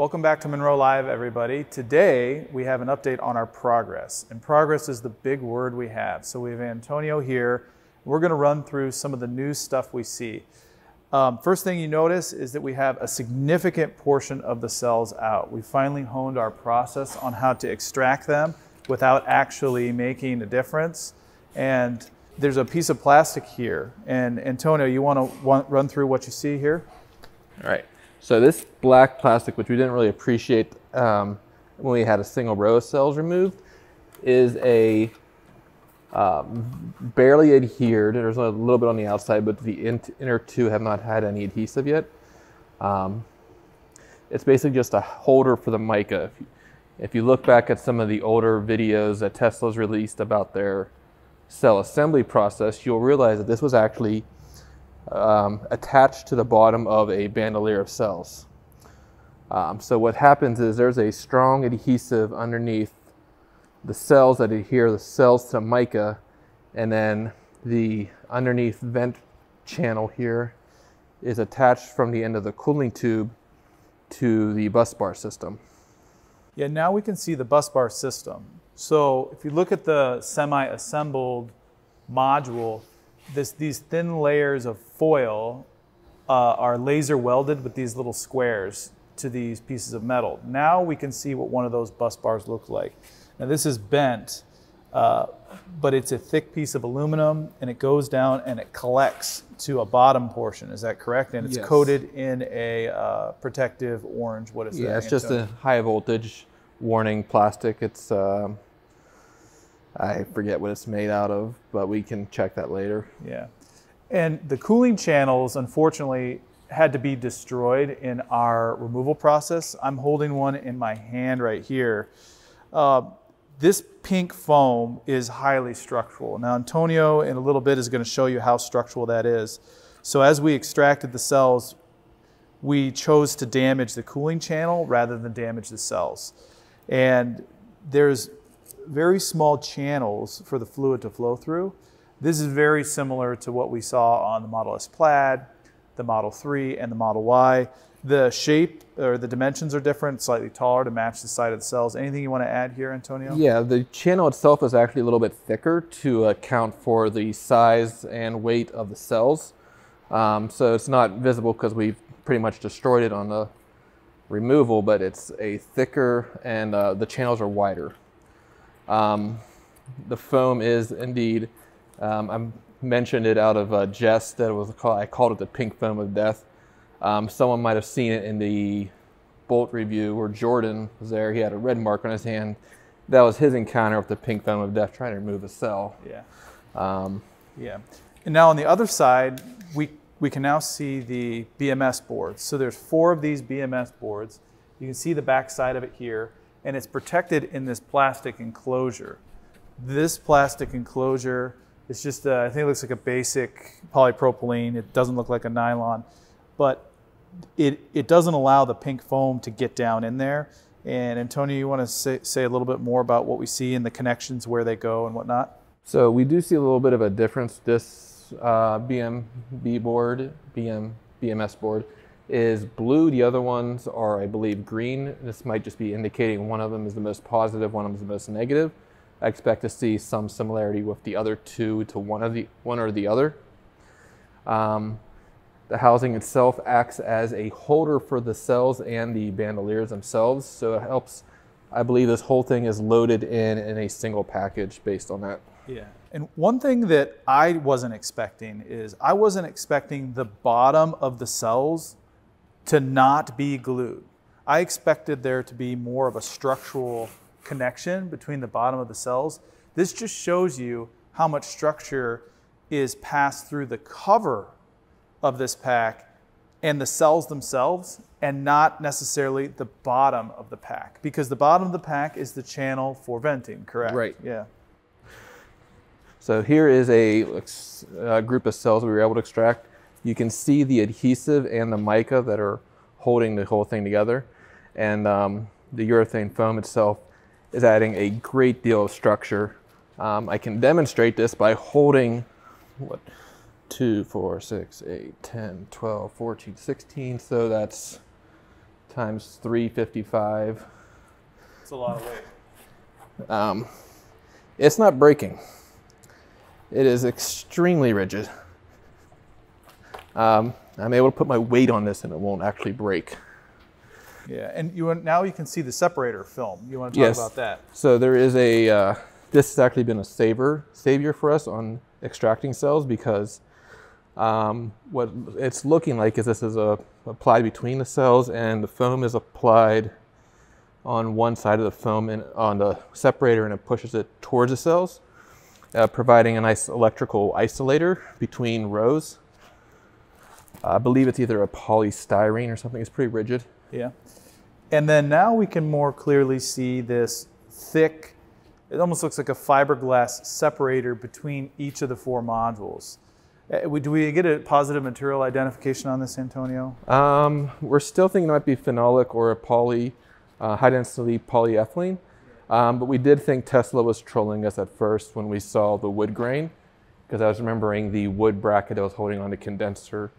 Welcome back to Munro Live, everybody. Today, we have an update on our progress. And progress is the big word we have. So we have Antonio here. We're gonna run through some of the new stuff we see. First thing you notice is that we have a significant portion of the cells out. We finally honed our process on how to extract them without actually making a difference. And there's a piece of plastic here. And Antonio, you wanna run through what you see here? All right. So this black plastic, which we didn't really appreciate when we had a single row of cells removed, is a barely adhered. There's a little bit on the outside, but the inner two have not had any adhesive yet. It's basically just a holder for the mica. If you look back at some of the older videos that Tesla's released about their cell assembly process, you'll realize that this was actually attached to the bottom of a bandolier of cells. So what happens is there's a strong adhesive underneath the cells that adhere the cells to mica, and then the underneath vent channel here is attached from the end of the cooling tube to the bus bar system. Yeah, now we can see the bus bar system. So if you look at the semi-assembled module, these thin layers of foil are laser welded with these little squares to these pieces of metal. Now we can see what one of those bus bars look like. Now this is bent, but it's a thick piece of aluminum, and it goes down and it collects to a bottom portion. Is that correct? And it's yes. Coated in a protective orange. What is that? Yeah, it's just a high voltage warning plastic. It's I forget what it's made out of, but we can check that later. Yeah. And the cooling channels, unfortunately, had to be destroyed in our removal process. I'm holding one in my hand right here. This pink foam is highly structural. Now, Antonio, in a little bit, is going to show you how structural that is. So as we extracted the cells, we chose to damage the cooling channel rather than damage the cells. And there's very small channels for the fluid to flow through. This is very similar to what we saw on the Model S Plaid, the Model 3, and the Model Y. The shape or the dimensions are different, slightly taller to match the side of the cells. Anything you want to add here, Antonio? Yeah, the channel itself is actually a little bit thicker to account for the size and weight of the cells. So it's not visible because we've pretty much destroyed it on the removal, but it's a thicker and the channels are wider. The foam is indeed, I mentioned it out of jest that it was I called it the pink foam of death. Someone might have seen it in the Bolt Review where Jordan was there. He had a red mark on his hand. That was his encounter with the pink foam of death trying to remove a cell. Yeah. Yeah. And now on the other side, we can now see the BMS boards. So there's 4 of these BMS boards. You can see the back side of it here. And it's protected in this plastic enclosure. This plastic enclosure is just, I think it looks like a basic polypropylene. It doesn't look like a nylon, but it doesn't allow the pink foam to get down in there. And Antonio, you want to say a little bit more about what we see in the connections, where they go and whatnot? So we do see a little bit of a difference. This BMS board is blue. The other ones are, I believe, green. This might just be indicating one of them is the most positive, one of them is the most negative. I expect to see some similarity with the other two to one or the other. The housing itself acts as a holder for the cells and the bandoliers themselves, so it helps. I believe this whole thing is loaded in a single package based on that. Yeah. And one thing that I wasn't expecting is I wasn't expecting the bottom of the cells to not be glued. I expected there to be more of a structural connection between the bottom of the cells. This just shows you how much structure is passed through the cover of this pack and the cells themselves, and not necessarily the bottom of the pack, because the bottom of the pack is the channel for venting, correct? Right. Yeah. So here is a group of cells we were able to extract. You can see the adhesive and the mica that are holding the whole thing together. And the urethane foam itself is adding a great deal of structure. I can demonstrate this by holding, 2, 4, 6, 8, 10, 12, 14, 16. So that's times 355. It's a lot of weight. It's not braking. It is extremely rigid. I'm able to put my weight on this and it won't actually break. Yeah, and now you can see the separator film. You want to talk about that? So there is a, this has actually been a savior for us on extracting cells, because what it's looking like is this is applied between the cells, and the foam is applied on one side of the foam and on the separator, and it pushes it towards the cells, providing a nice electrical isolator between rows. I believe it's either a polystyrene or something. It's pretty rigid. Yeah. And then now we can more clearly see this thick, it almost looks like a fiberglass separator between each of the four modules. Do we get a positive material identification on this, Antonio? We're still thinking it might be phenolic or a poly, high-density polyethylene. But we did think Tesla was trolling us at first when we saw the wood grain, because I was remembering the wood bracket that was holding on the condenser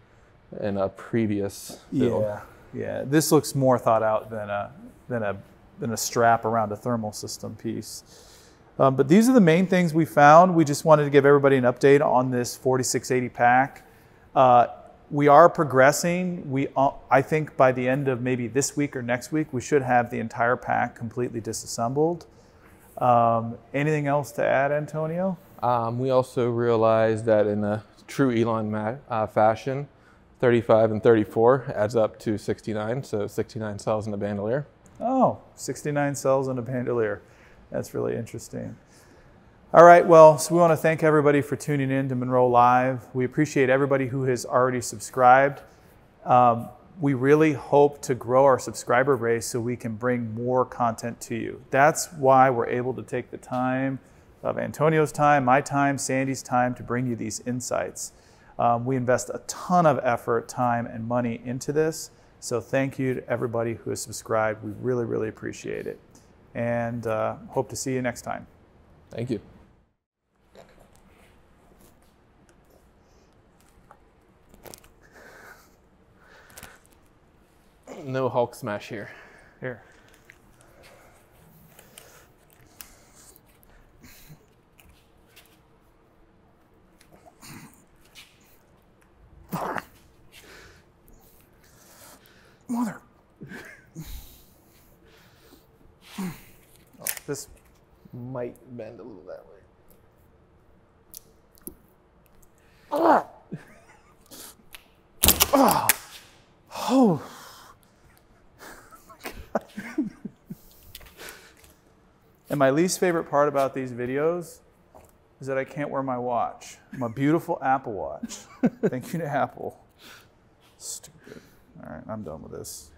in a previous build. Yeah. Yeah, this looks more thought out than a strap around a thermal system piece. But these are the main things we found. We just wanted to give everybody an update on this 4680 pack. We are progressing. I think by the end of maybe this week or next week, we should have the entire pack completely disassembled. Anything else to add, Antonio? We also realized that in a true Elon fashion, 35 and 34 adds up to 69, so 69 cells in a bandolier. Oh, 69 cells in a bandolier. That's really interesting. All right, well, so we want to thank everybody for tuning in to Munro Live. We appreciate everybody who has already subscribed. We really hope to grow our subscriber base so we can bring more content to you. That's why we're able to take the time of Antonio's time, my time, Sandy's time to bring you these insights. We invest a ton of effort, time, and money into this. So thank you to everybody who has subscribed. We really, really appreciate it. And hope to see you next time. Thank you. No Hulk smash here. Here. Mother. Oh, this might bend a little that way. Oh. Oh. Oh my God. And my least favorite part about these videos is that I can't wear my watch. My beautiful Apple Watch. Thank you to Apple. Stupid. All right, I'm done with this.